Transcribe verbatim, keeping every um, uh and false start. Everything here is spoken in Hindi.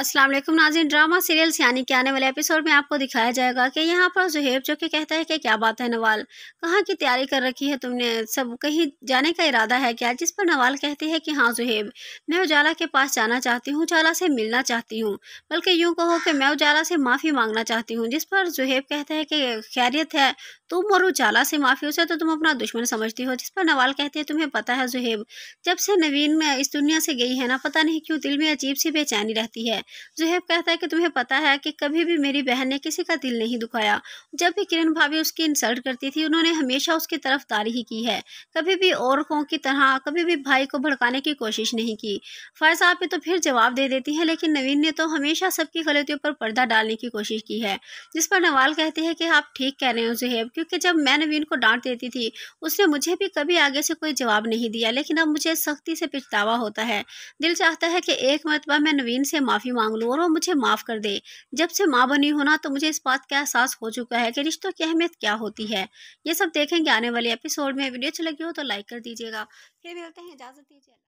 अस्सलाम वालेकुम नाज़रीन, ड्रामा सीरियल सियानी के आने वाले एपिसोड में आपको दिखाया जाएगा कि यहाँ पर जुहेब जो कि कहता है कि क्या बात है नवाल, कहाँ की तैयारी कर रखी है तुमने, सब कहीं जाने का इरादा है क्या। जिस पर नवाल कहती है कि हाँ जुहेब, मैं उजाला के पास जाना चाहती हूँ, उजाला से मिलना चाहती हूँ, बल्कि यूँ कहो कि मैं उजाला से माफ़ी मांगना चाहती हूँ। जिस पर जुहेब कहता है कि खैरियत है तुम और उजाला से, माफ़ी उसे तो तुम अपना दुश्मन समझती हो। जिस पर नवाल कहती है तुम्हें पता है जुहेब, जब से नवीन में इस दुनिया से गई है ना, पता नहीं क्यों दिल में अजीब सी बेचैनी रहती है। जुहेब कहता है कि तुम्हें पता है कि कभी भी मेरी बहन ने किसी का दिल नहीं दुखाया, जब भी किरण भाभी उसकी इंसल्ट करती थी उन्होंने हमेशा उसकी तरफदारी ही की है, कभी भी औरतों की तरह कभी भी भाई को भड़काने की कोशिश नहीं की। फैज़ा पे तो फिर जवाब दे देती है, लेकिन नवीन ने तो हमेशा सबकी गलतियों पर पर्दा डालने की कोशिश की है। जिस पर नवाल कहते हैं कि आप ठीक कह रहे हो जुहेब, क्योंकि जब मैं नवीन को डांट देती थी उसने मुझे भी कभी आगे से कोई जवाब नहीं दिया, लेकिन अब मुझे सख्ती से पछतावा होता है। दिल चाहता है कि एक मरतबा मैं नवीन से माफ़ी मांग लूँ और वो मुझे माफ़ कर दे। जब से माँ बनी हो ना, तो मुझे इस बात का एहसास हो चुका है कि रिश्तों की अहमियत क्या होती है। ये सब देखेंगे आने वाले एपिसोड में। वीडियो अच्छी लगी हो तो लाइक कर दीजिएगा। फिर मिलते हैं, इजाज़त दीजिए।